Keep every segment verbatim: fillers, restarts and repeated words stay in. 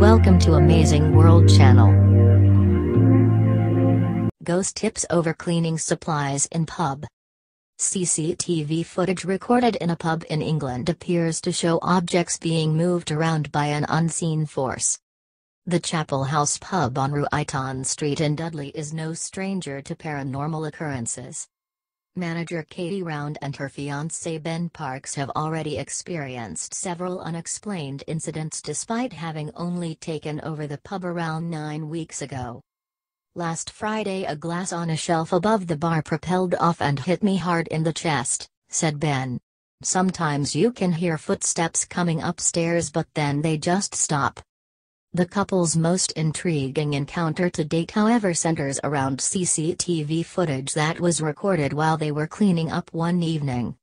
Welcome to Amazing World Channel. Ghost tips over cleaning supplies in pub. C C T V footage recorded in a pub in England appears to show objects being moved around by an unseen force. The Chapel House pub on Ruiton Street in Dudley is no stranger to paranormal occurrences. Manager Katie Round and her fiancé Ben Parks have already experienced several unexplained incidents despite having only taken over the pub around nine weeks ago. Last Friday, a glass on a shelf above the bar propelled off and hit me hard in the chest, said Ben. Sometimes you can hear footsteps coming upstairs, but then they just stop. The couple's most intriguing encounter to date, however, centers around C C T V footage that was recorded while they were cleaning up one evening.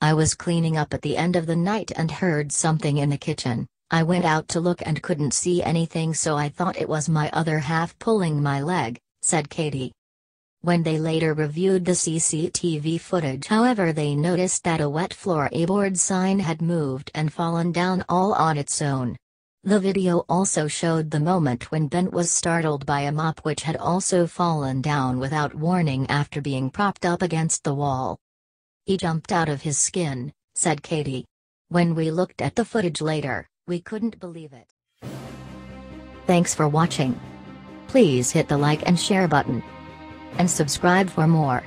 I was cleaning up at the end of the night and heard something in the kitchen. I went out to look and couldn't see anything, so I thought it was my other half pulling my leg, said Katie. When they later reviewed the C C T V footage, however, they noticed that a wet floorboard sign had moved and fallen down all on its own. The video also showed the moment when Ben was startled by a mop which had also fallen down without warning after being propped up against the wall. He jumped out of his skin, said Katie. When we looked at the footage later, we couldn't believe it. Thanks for watching. Please hit the like and share button. And subscribe for more.